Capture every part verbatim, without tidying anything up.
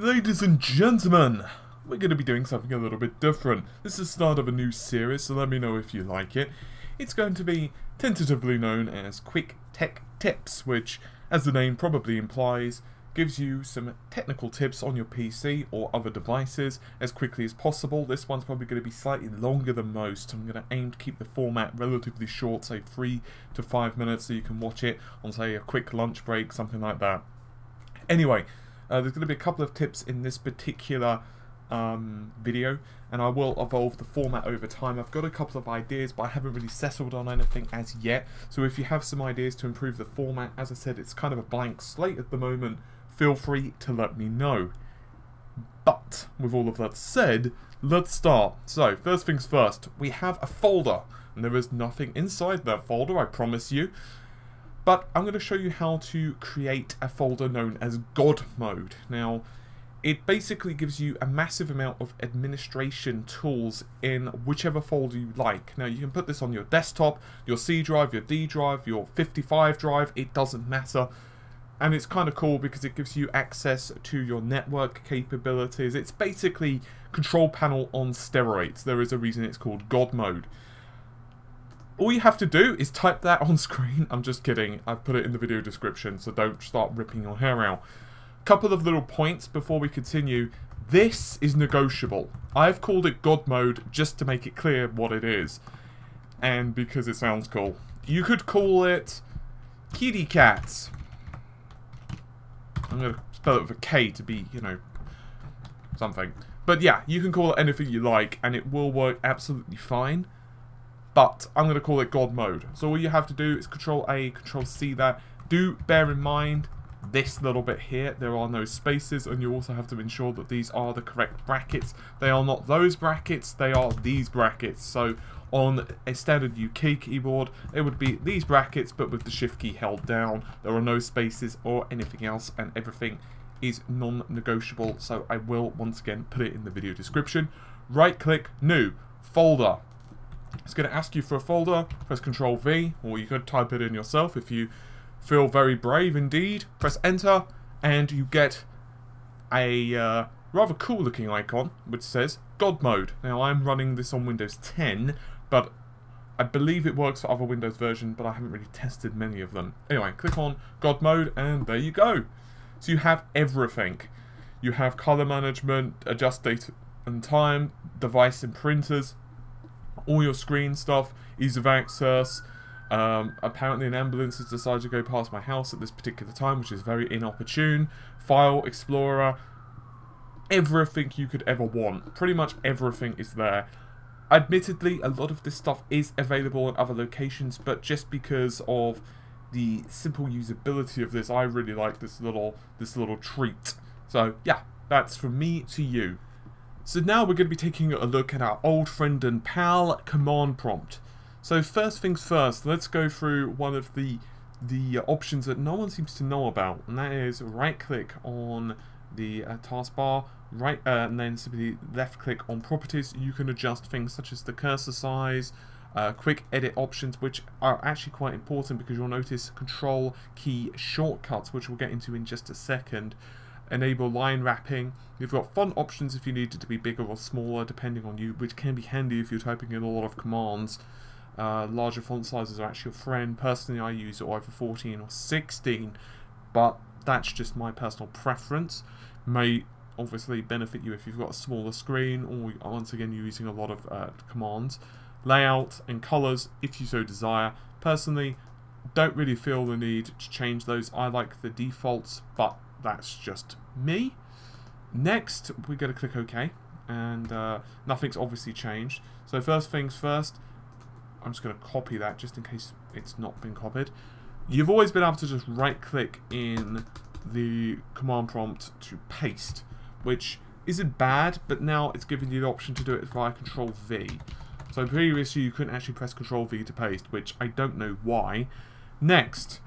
Ladies and gentlemen, we're going to be doing something a little bit different. This is the start of a new series, so let me know if you like it. It's going to be tentatively known as Quick Tech Tips, which, as the name probably implies, gives you some technical tips on your P C or other devices as quickly as possible. This one's probably going to be slightly longer than most. I'm going to aim to keep the format relatively short, say three to five minutes, so you can watch it on, say, a quick lunch break, something like that. Anyway, Uh, there's going to be a couple of tips in this particular um, video, and I will evolve the format over time. I've got a couple of ideas, but I haven't really settled on anything as yet. So if you have some ideas to improve the format, as I said, it's kind of a blank slate at the moment. Feel free to let me know. But with all of that said, let's start. So first things first, we have a folder, and there is nothing inside that folder, I promise you. But I'm going to show you how to create a folder known as GodMode. Now, it basically gives you a massive amount of administration tools in whichever folder you like. Now, you can put this on your desktop, your C drive, your D drive, your fifty-five drive, it doesn't matter. And it's kind of cool because it gives you access to your network capabilities. It's basically control panel on steroids. There is a reason it's called GodMode. All you have to do is type that on screen. I'm just kidding. I've put it in the video description, so don't start ripping your hair out. Couple of little points before we continue. This is negotiable. I've called it GodMode just to make it clear what it is, and because it sounds cool. You could call it Kitty Cats. I'm going to spell it with a K to be, you know, something. But yeah, you can call it anything you like, and it will work absolutely fine. But I'm going to call it GodMode. So all you have to do is Control A, Control C that. Do bear in mind this little bit here. There are no spaces, and you also have to ensure that these are the correct brackets. They are not those brackets, they are these brackets. So on a standard U K keyboard, it would be these brackets, but with the shift key held down. There are no spaces or anything else, and everything is non-negotiable. So I will once again put it in the video description. Right click, new, folder. It's going to ask you for a folder. Press Control V, or you could type it in yourself if you feel very brave indeed. Press Enter, and you get a uh, rather cool looking icon which says GodMode. Now, I'm running this on Windows ten, but I believe it works for other Windows versions, but I haven't really tested many of them. Anyway, click on GodMode, and there you go. So you have everything. You have color management, adjust date and time, device and printers, all your screen stuff, ease of access. Um, apparently an ambulance has decided to go past my house at this particular time, which is very inopportune. File Explorer, everything you could ever want. Pretty much everything is there. Admittedly, a lot of this stuff is available in other locations, but just because of the simple usability of this, I really like this little, this little treat. So yeah, that's from me to you. So now we're going to be taking a look at our old friend and pal command prompt. So first things first, let's go through one of the the options that no one seems to know about, and that is right click on the uh, taskbar, right, uh, and then simply left click on properties. You can adjust things such as the cursor size, uh, quick edit options, which are actually quite important because you'll notice control key shortcuts, which we'll get into in just a second. Enable line wrapping. You've got font options if you need it to be bigger or smaller depending on you, which can be handy if you're typing in a lot of commands. Uh, larger font sizes are actually your friend. Personally, I use either fourteen or sixteen, but that's just my personal preference. May obviously benefit you if you've got a smaller screen, or once again you're using a lot of uh, commands. Layout and colors if you so desire. Personally, don't really feel the need to change those. I like the defaults, but that's just me. Next, we're going to click OK, and uh, nothing's obviously changed. So first things first, I'm just going to copy that just in case it's not been copied. You've always been able to just right click in the command prompt to paste, which isn't bad, but now it's giving you the option to do it via Control V. So previously you couldn't actually press Control V to paste, which I don't know why. Next,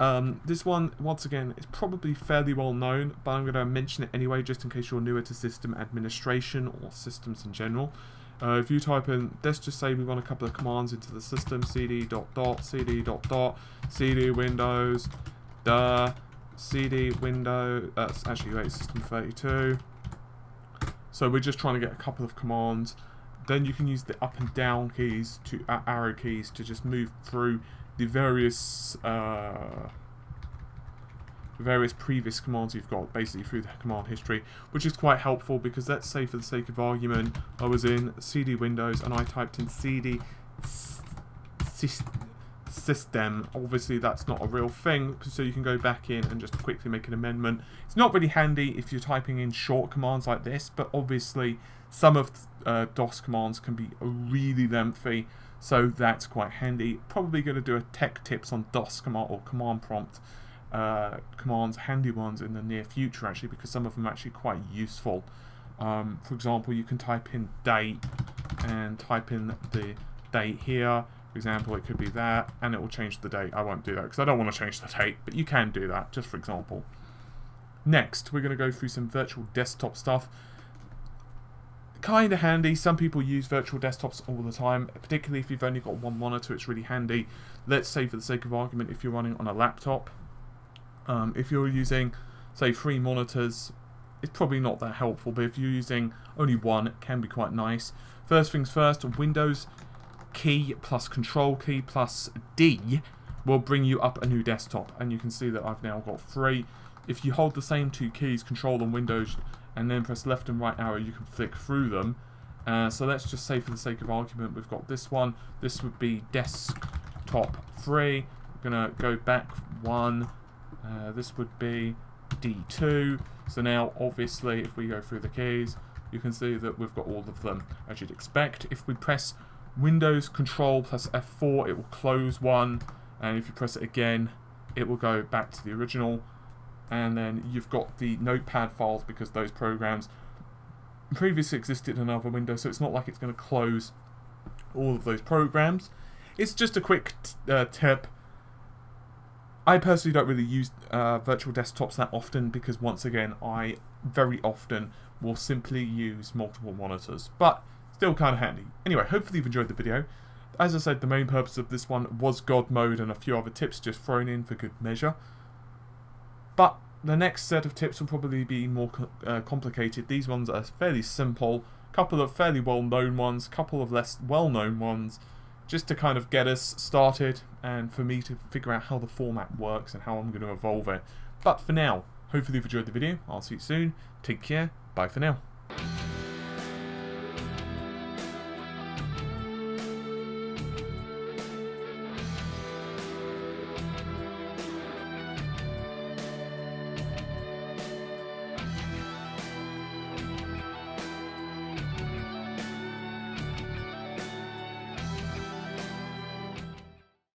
Um, this one, once again, is probably fairly well known, but I'm going to mention it anyway just in case you're newer to system administration or systems in general. Uh, if you type in, let's just say we run a couple of commands into the system, cd dot dot, cd dot dot, cd windows, duh, cd window, that's actually wait, system thirty-two. So we're just trying to get a couple of commands. Then you can use the up and down keys to uh, arrow keys to just move through the various uh, various previous commands you've got, basically through the command history, which is quite helpful because let's say for the sake of argument I was in cd windows and I typed in cd system. Obviously that's not a real thing, so you can go back in and just quickly make an amendment. It's not really handy if you're typing in short commands like this, but obviously some of uh, DOS commands can be really lengthy, so that's quite handy. Probably going to do a tech tips on DOS command or command prompt uh, commands, handy ones in the near future actually, because some of them are actually quite useful. Um, for example, you can type in date and type in the date here. For example, it could be that, and it will change the date. I won't do that because I don't want to change the date, but you can do that just for example. Next, we're going to go through some virtual desktop stuff. Kind of handy. Some people use virtual desktops all the time, particularly if you've only got one monitor. It's really handy. Let's say for the sake of argument, if you're running on a laptop, um, if you're using say three monitors, it's probably not that helpful, but if you're using only one, it can be quite nice. First things first, Windows key plus control key plus D will bring you up a new desktop, and you can see that I've now got three. If you hold the same two keys, control and Windows, and then press left and right arrow, you can flick through them. Uh, so let's just say for the sake of argument we've got this one. This would be desktop three. We're going to go back one. Uh, this would be D two. So now obviously if we go through the keys, you can see that we've got all of them as you'd expect. If we press Windows control plus F four, it will close one, and if you press it again it will go back to the original. And then you've got the notepad files, because those programs previously existed in another window, so it's not like it's going to close all of those programs. It's just a quick uh, tip. I personally don't really use uh, virtual desktops that often, because once again I very often will simply use multiple monitors, but still kind of handy. Anyway, hopefully you've enjoyed the video. As I said, the main purpose of this one was GodMode and a few other tips just thrown in for good measure. But the next set of tips will probably be more uh, complicated. These ones are fairly simple, a couple of fairly well-known ones, a couple of less well-known ones, just to kind of get us started and for me to figure out how the format works and how I'm going to evolve it. But for now, hopefully you've enjoyed the video. I'll see you soon. Take care. Bye for now.